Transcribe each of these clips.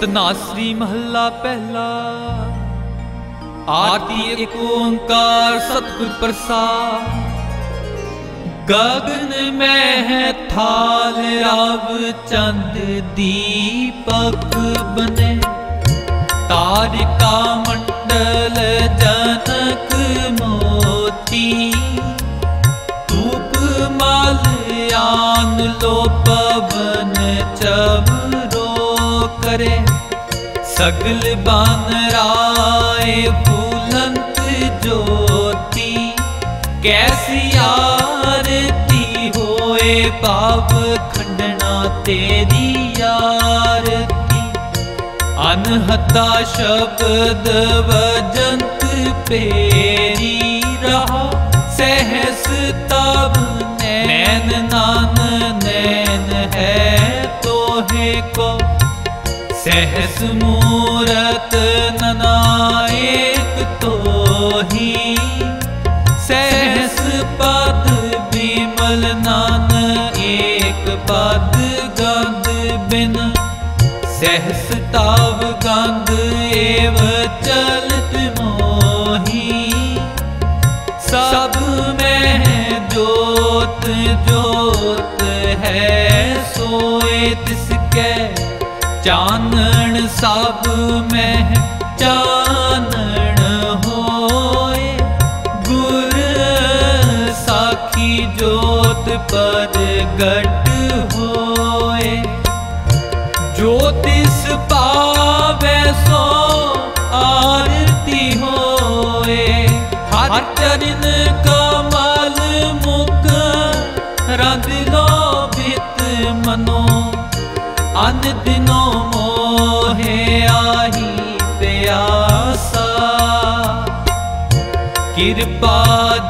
सतनासरी महला पहला। आरती एक ओंकार सतगुर प्रसाद। गगन में है थाल राव चंद दीपक बने। तारिका मंडल जनक मोती। धूप मालयान लो पवन चबरो करे। सगल बानराए फूलंत ज्योति। कैसी आरती होए पाप खंडना तेरी आरती। अनहता शब्द वजंत पेरी। रहा सहस तब नैन नान नैन है तोहे को। सहस मूरत नना एक तो ही। सहस पद विमल नान एक पद गंध बिन। सहस ताव गंध एव चलत मोही। सब में जोत जोत है सोए तिसके। चानन सब में चानन होए। गुर साखी जोत पर गट होए। ज्योतिष पावे सो आरती होए। हर चरण कमल मुख रंग लोभित मनो। अन दिनों मोहे आही प्यासा। कृपा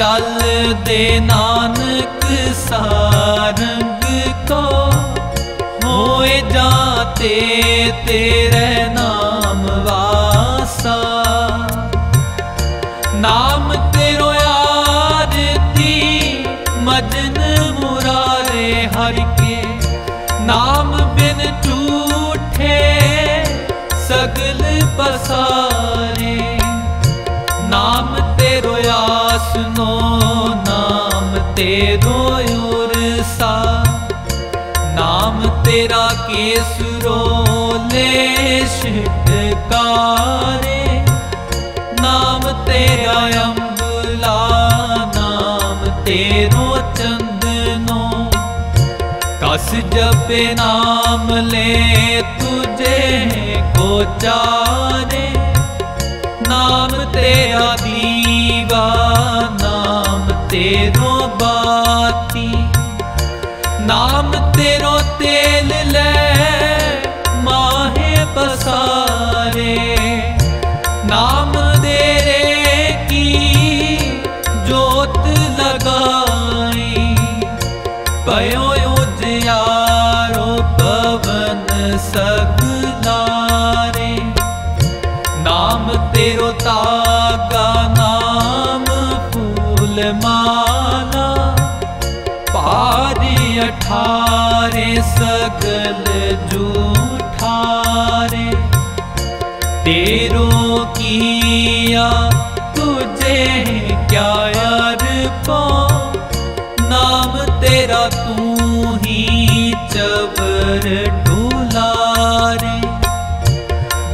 जल दे नानक सारंग को। होए जाते तेरे नाम वासा। नाम तेरो आरती मजन मुरारे हर के। नाम बिन टूटे सगल पसारे। नाम तेरो आसनो नाम तेरो योरसा। नाम तेरा केसरो लेश टिकारे। नाम तेरा अम्बला नाम तेरो चंद। कस जपे नाम ले तुझे को चारे। नाम तेरा दीवा नाम तेरो बाती। नाम तेरो तेल ले माहे पसारे। नाम तेरे की जोत लगाई। पयो सगलारे। नाम तेरो तागा नाम फूल माला। पारी अठारे सगल जूठारे। तेरो किया तुझे क्या अर्पो। नाम तेरा तू ही चबर ढूलारे।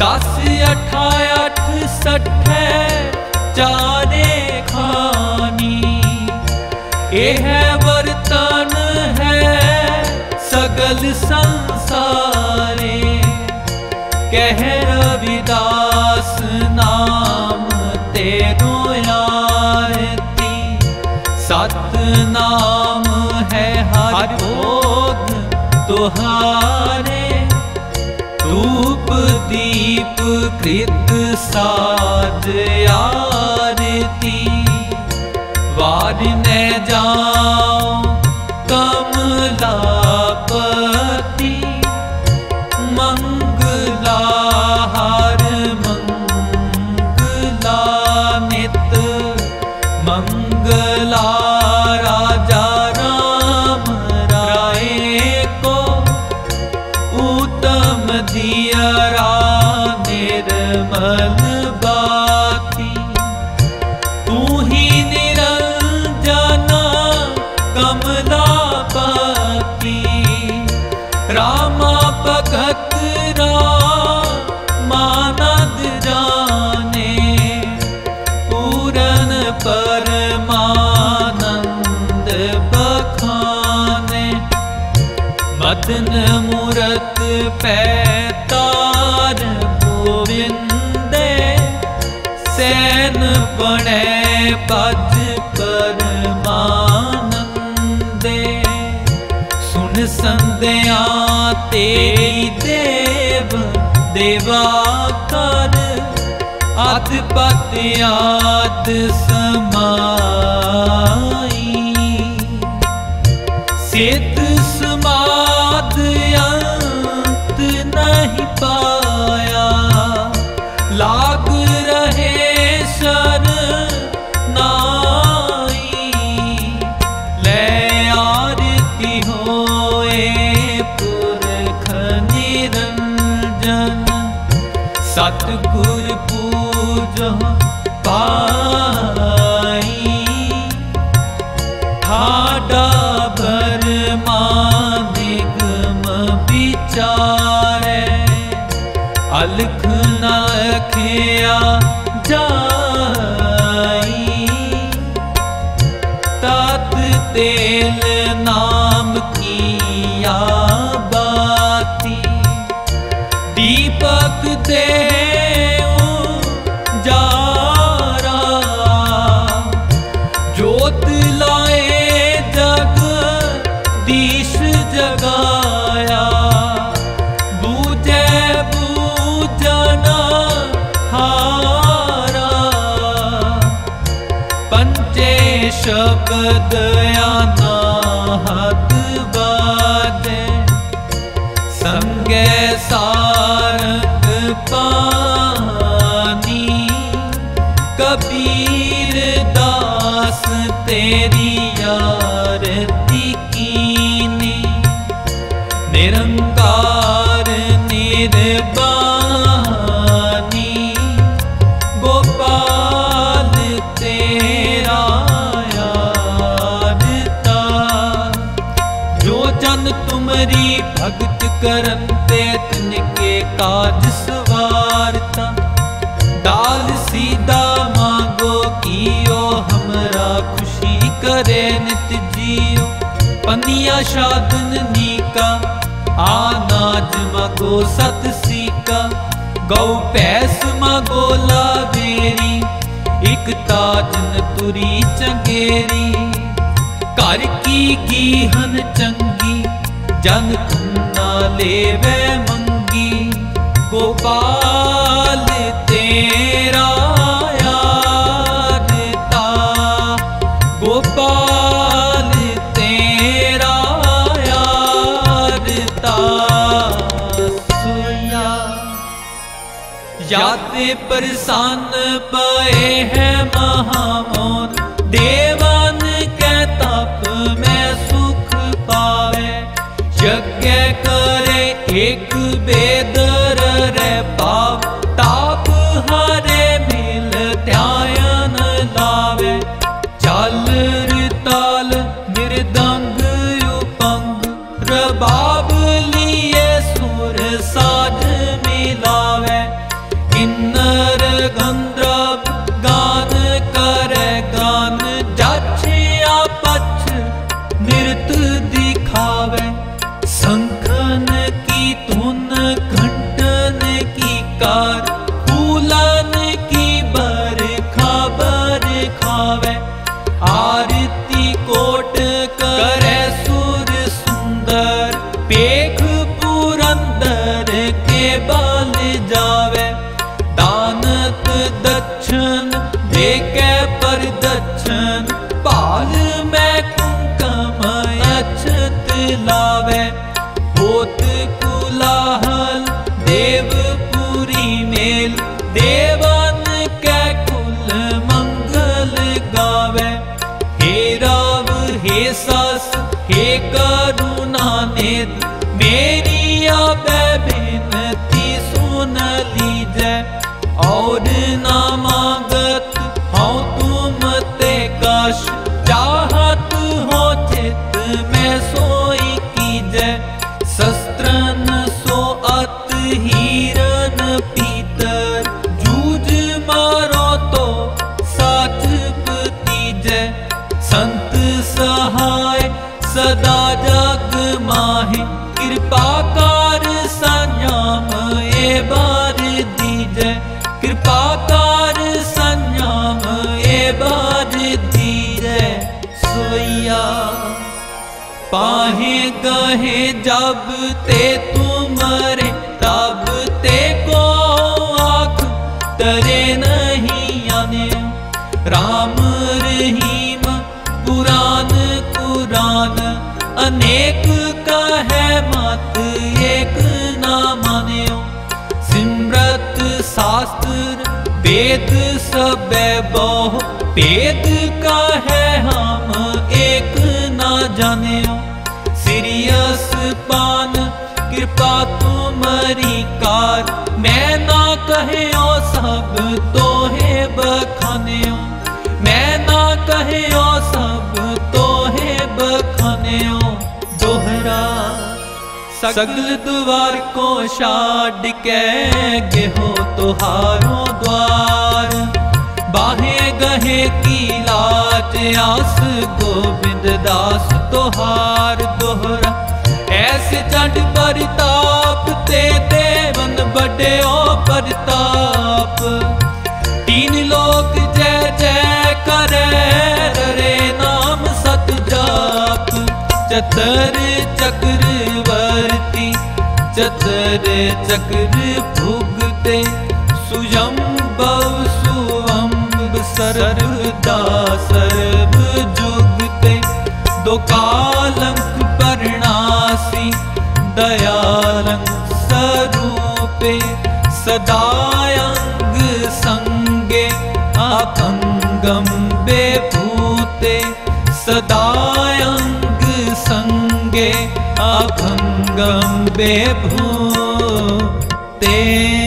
10, 8, 8, 60 चारे खानी। यह बर्तन है सगल संसारे। कह रविदास नाम तेरो आरती। सत नाम है हर भोग तुहारे। धूप दीप कृत साज आरती। वार ने जाओ कमलापति। मंगलाहार मंगला नित। मंगला राजा दिया रा। मूरत पैतार गोविंदे सैन बने पद परमानंदे। सुन संध्या तेरी देव देवा कर अत पत्यात समाई। सिद्ध सतगुर पूजो पाई ठाडा भर मानिगम विचारे अलख न रखिया जाई। तत तेल नाम किया बाती दीपक दे शब्द आना हद बादे संगे सारंग पानी। कबीर दास तेरी आरती कीनी निरंकार निर्भय भगत करन ते तिनके काज सवारता डाल सीधा मांगो कियो हमरा खुशी करे नित जियो। पनिया शादन नीका आनाज मगो सत सीका गौ पैस मगो लावेरी इक ताजन तुरी चंगेरी। घर की गीहन चंगी जन तुना लेवे मंगी गोपाल तेरा यादता गोपाल तेरा यादता। सुया याद परसान पाए हैं महामौन देवान के तप में सुख पावे। यज्ञ करे एक बेदर रे पाप ताप हरे मिल ध्यान लावे। चालर ताल मृदंग उपंग रबाब लिए सुर साज मिलावे। किन्नर गंधर्व गान करे गान जाछिया पछ नृत दिखावे। संखन की धुन घंटन की कार फूलन की बरखा बरखावे। आरती कोट करे सुर सुंदर पेख पुरंदर के बाल जावे। दानत दक्षिण देके परदक्षिण पाल में कुंकम अक्षत लावे। कुलाहल देवपुरी मेल देवन के कुल मंगल गावे। हे राव हे सस हे करुणा नेत मेरी आबे बिनती सुन लीजे। और ना मांगत हूँ तुम ते काश चाहत हो चित में सोई कीजे। शस्त्रन सो अत ही सदा जग माहि कृपा कार संयम ए बार दीजै, कृपा कार संयम ए बार दीजै। सोइया पाहे गहे जब ते तुमरे तब ते को आख तरे नहीं आने। राम रहीम पुराण कुरान अनेक कहे मत एक ना मान्यो। सिमरत शास्त्र वेद सब बहु वेद कहे हम एक ना जान्यो। सिरियस पान कृपा तुम्हारी कार मैं ना कहो सब तो है बखाने। मैं ना कहो सब तो है बखाने। दोहरा सगल द्वार को छाड़ के गेहो तुहारो द्वार। बाहे गहे की लाज आस गोविंद दास तुहार। दोहरा ऐसे चढ़ परताप ते देवन बड़े ओ परताप। तीन लोक जय जय करे रे नाम सत जाप। चतर चक्रवर्ती चतर चक्र भुगते सुयंभव सुअंब सर्वदा सर्व जुगते। दो कालंक परनासी दयालंक स्वरूपे सदायंग संगे आपंगम बेभूते। सदायंग संगे आपंगम बेभूते।